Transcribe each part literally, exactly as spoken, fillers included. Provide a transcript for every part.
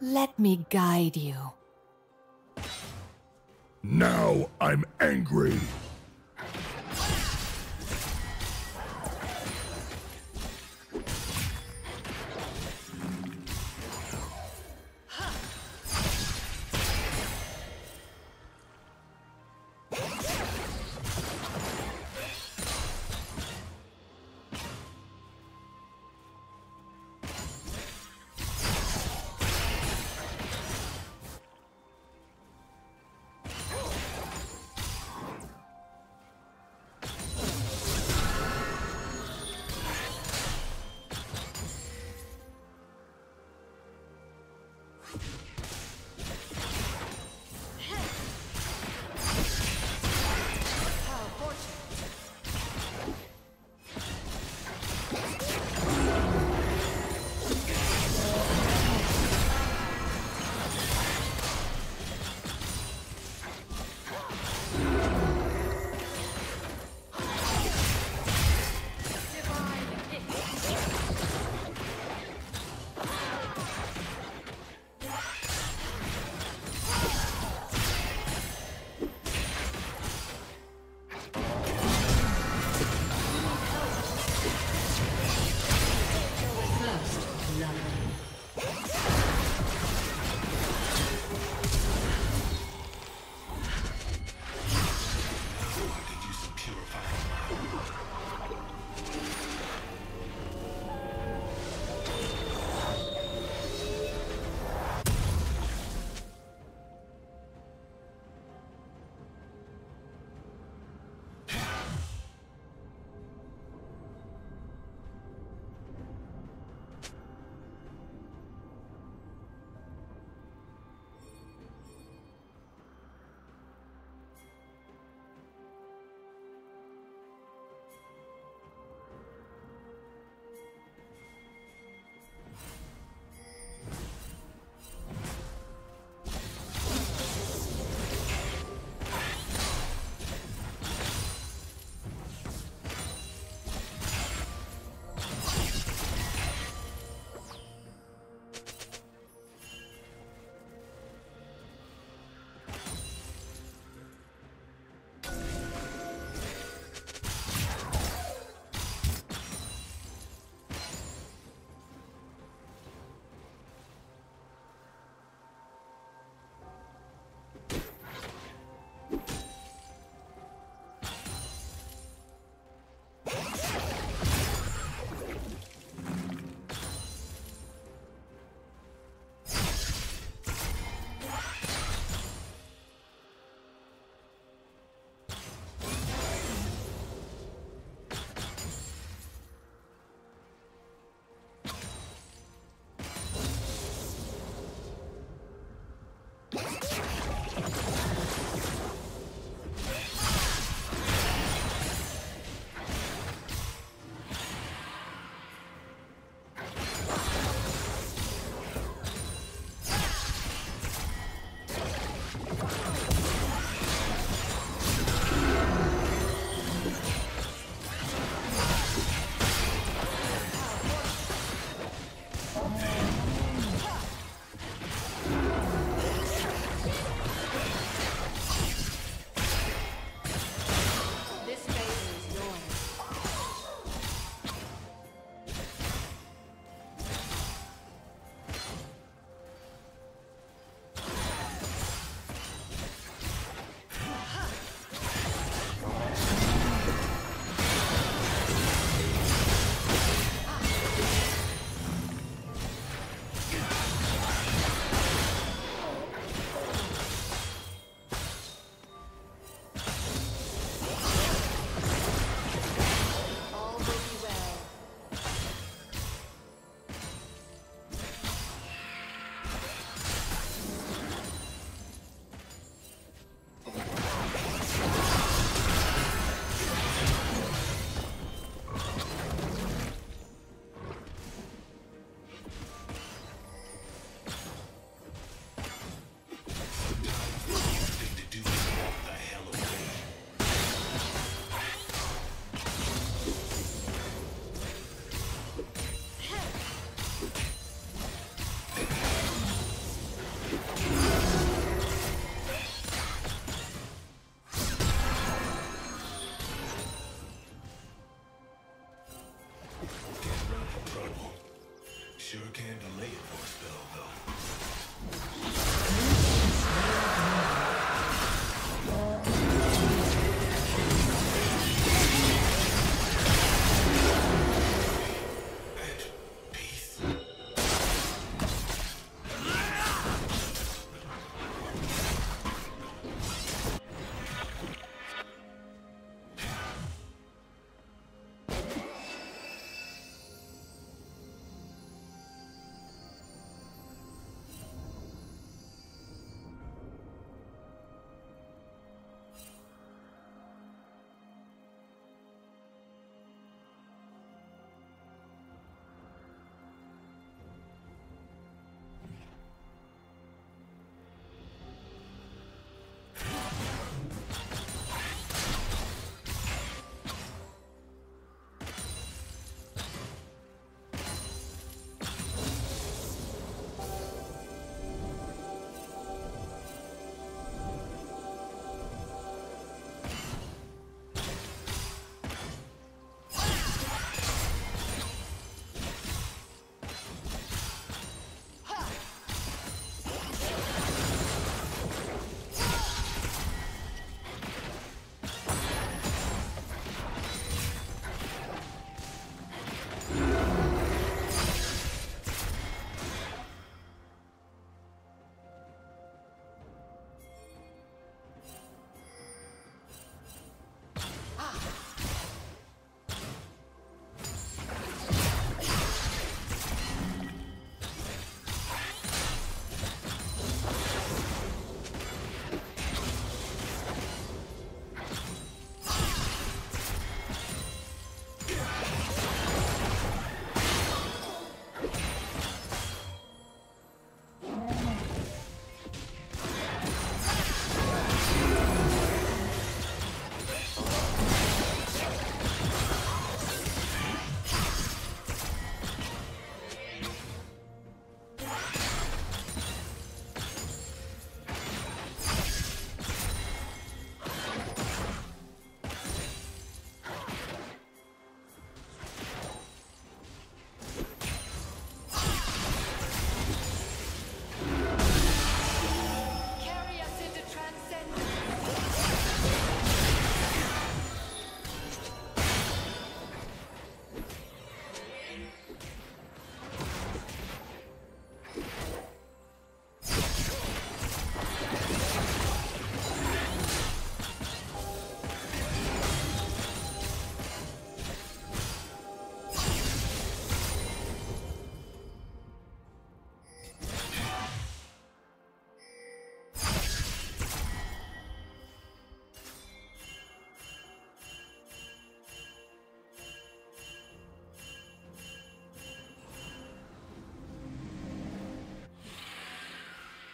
Let me guide you. Now I'm angry.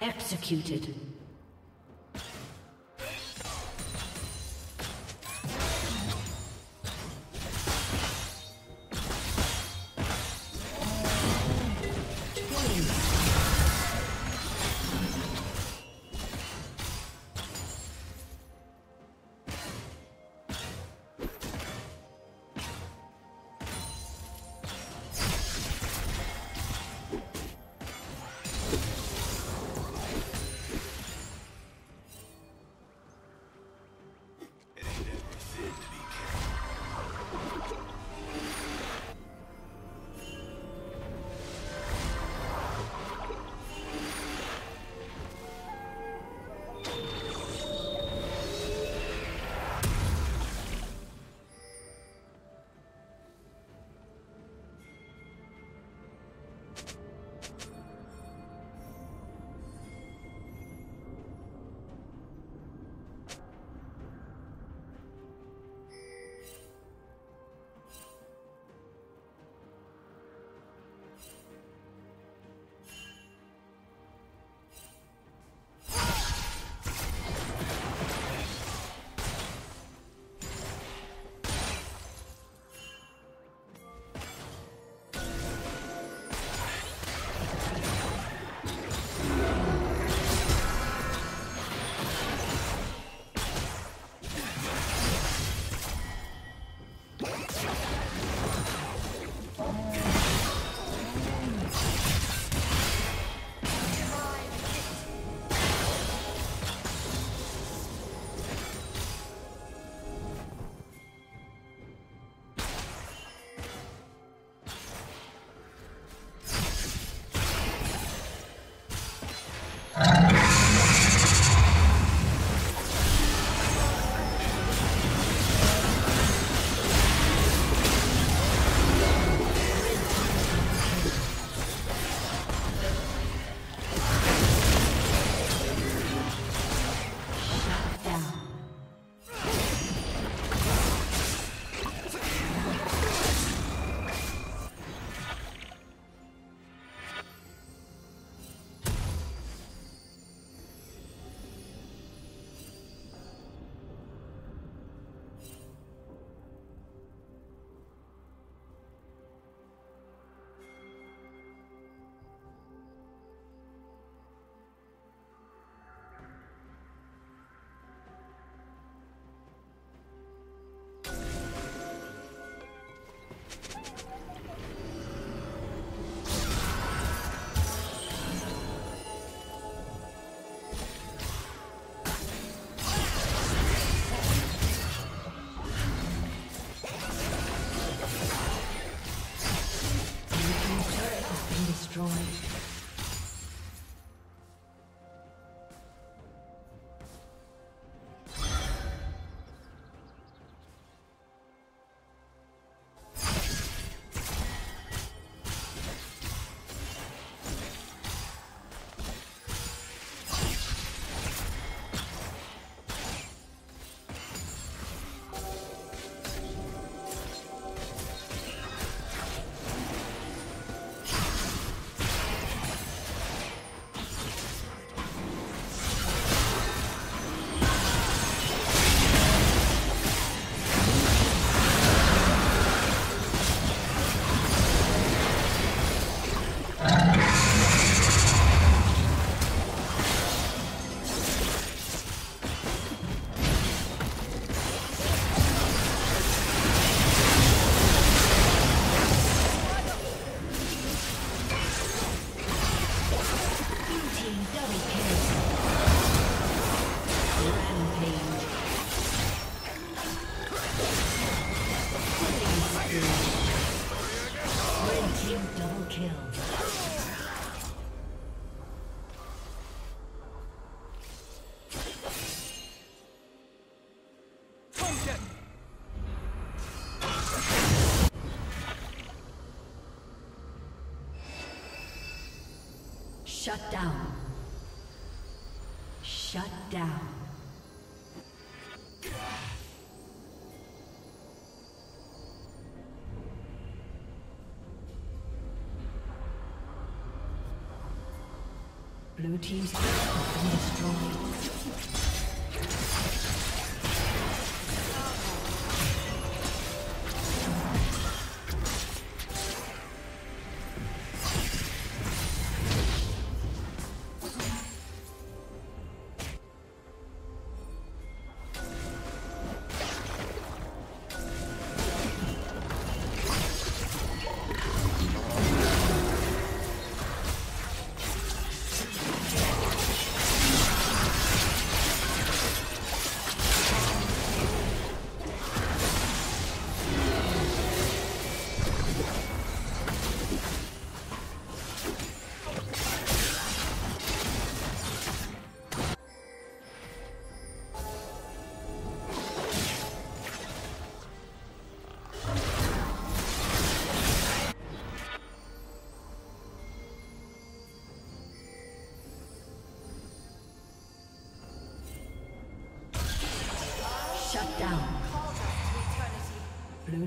Executed. Shut down. Shut down. Blue team's turret has been destroyed. Shut down. Blue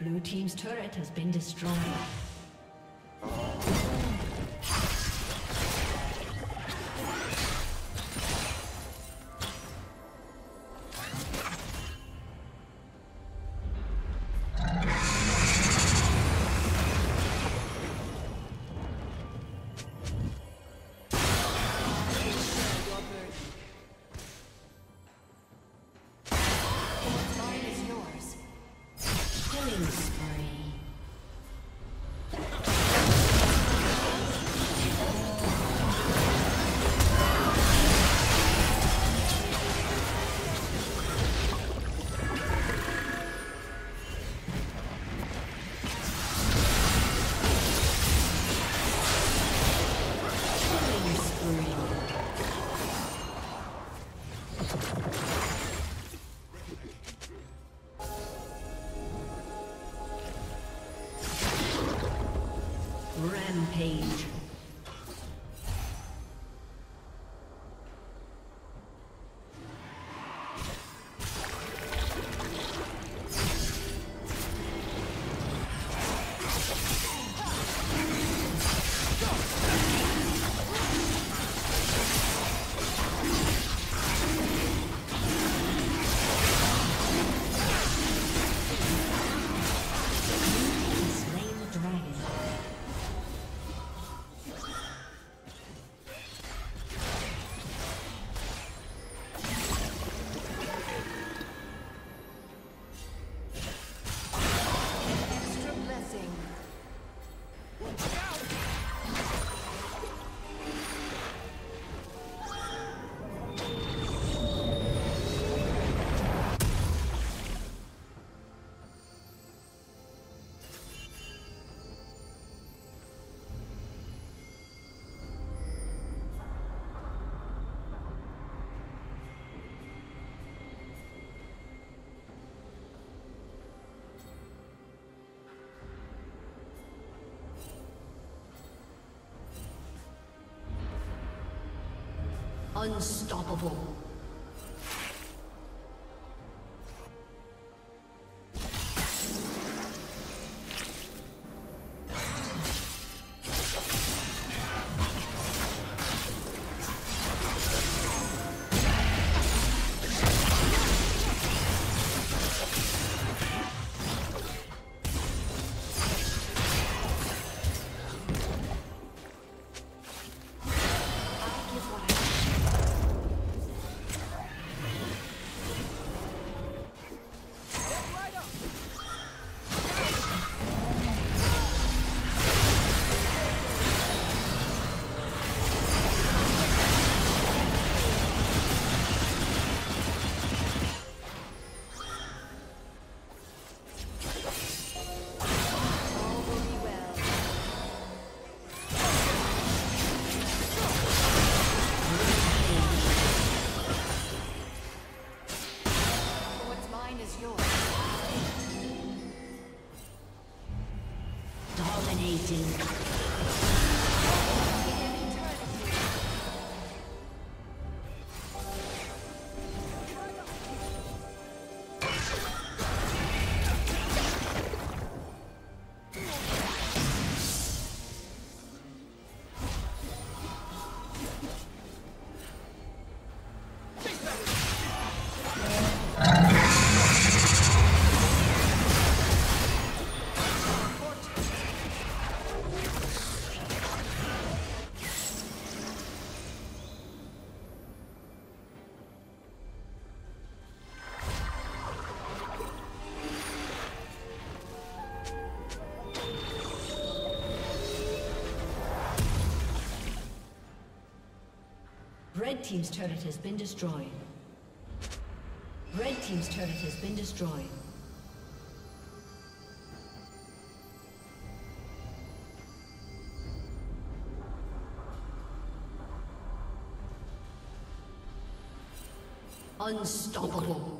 Blue team's turret has been destroyed. Rampage. Unstoppable. Red Team's turret has been destroyed. Red Team's turret has been destroyed. Unstoppable.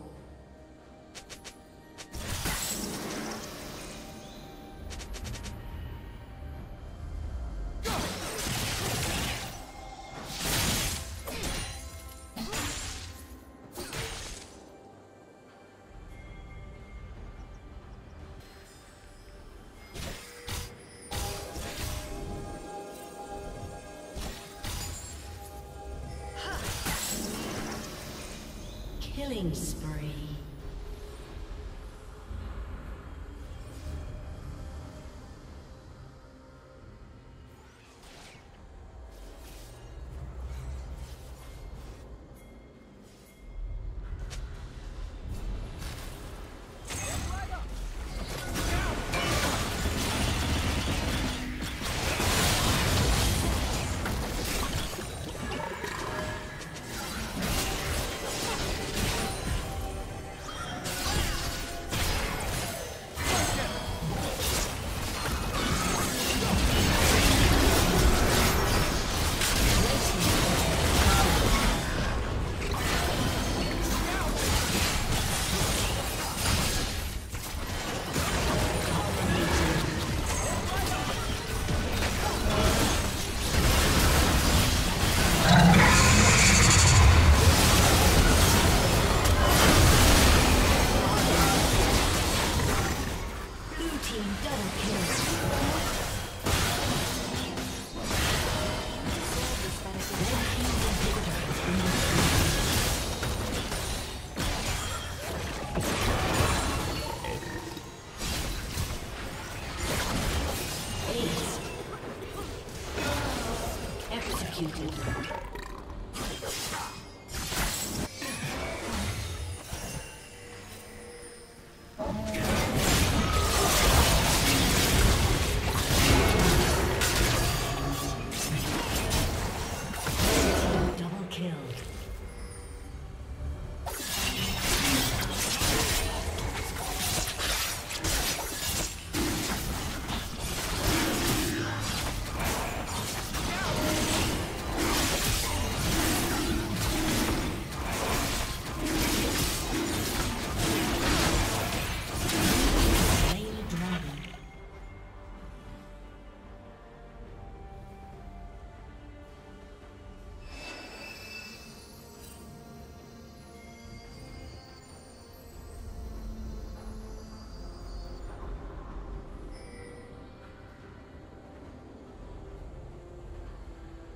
Killing spree.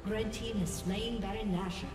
Red team has slain Baron Nashor.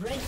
Red